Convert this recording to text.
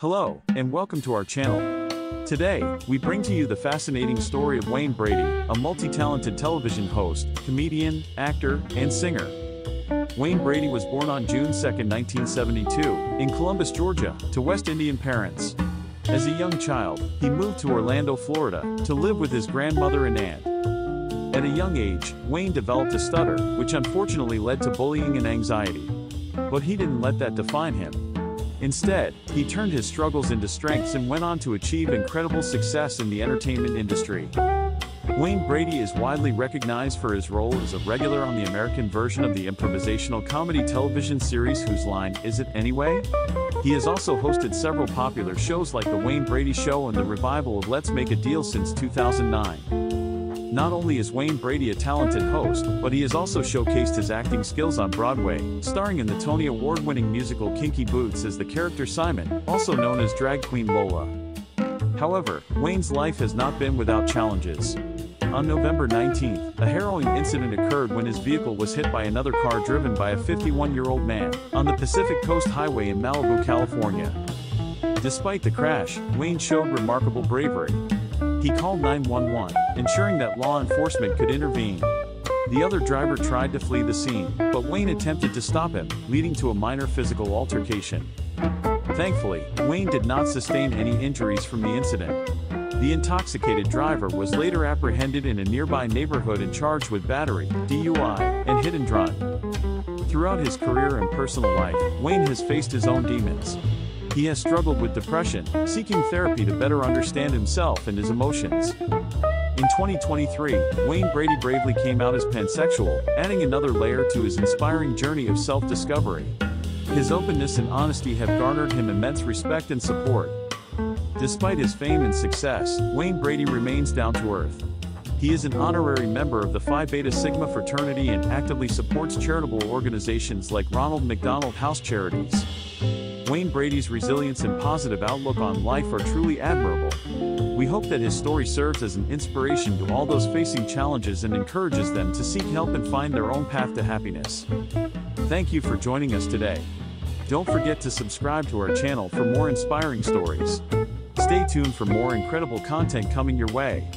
Hello, and welcome to our channel. Today, we bring to you the fascinating story of Wayne Brady, a multi-talented television host, comedian, actor, and singer. Wayne Brady was born on June 2, 1972, in Columbus, Georgia, to West Indian parents. As a young child, he moved to Orlando, Florida, to live with his grandmother and aunt. At a young age, Wayne developed a stutter, which unfortunately led to bullying and anxiety. But he didn't let that define him. Instead, he turned his struggles into strengths and went on to achieve incredible success in the entertainment industry. Wayne Brady is widely recognized for his role as a regular on the American version of the improvisational comedy television series Whose Line Is It Anyway? He has also hosted several popular shows like The Wayne Brady Show and the revival of Let's Make a Deal since 2009. Not only is Wayne Brady a talented host, but he has also showcased his acting skills on Broadway, starring in the Tony Award-winning musical Kinky Boots as the character Simon, also known as drag queen Lola. However, Wayne's life has not been without challenges. On November 19th, a harrowing incident occurred when his vehicle was hit by another car driven by a 51-year-old man on the Pacific Coast Highway in Malibu, California. Despite the crash, Wayne showed remarkable bravery. He called 911, ensuring that law enforcement could intervene. The other driver tried to flee the scene, but Wayne attempted to stop him, leading to a minor physical altercation. Thankfully, Wayne did not sustain any injuries from the incident. The intoxicated driver was later apprehended in a nearby neighborhood and charged with battery, DUI, and hit and run. Throughout his career and personal life, Wayne has faced his own demons. He has struggled with depression, seeking therapy to better understand himself and his emotions. In 2023, Wayne Brady bravely came out as pansexual, adding another layer to his inspiring journey of self-discovery. His openness and honesty have garnered him immense respect and support. Despite his fame and success, Wayne Brady remains down to earth. He is an honorary member of the Phi Beta Sigma fraternity and actively supports charitable organizations like Ronald McDonald House Charities. Wayne Brady's resilience and positive outlook on life are truly admirable. We hope that his story serves as an inspiration to all those facing challenges and encourages them to seek help and find their own path to happiness. Thank you for joining us today. Don't forget to subscribe to our channel for more inspiring stories. Stay tuned for more incredible content coming your way.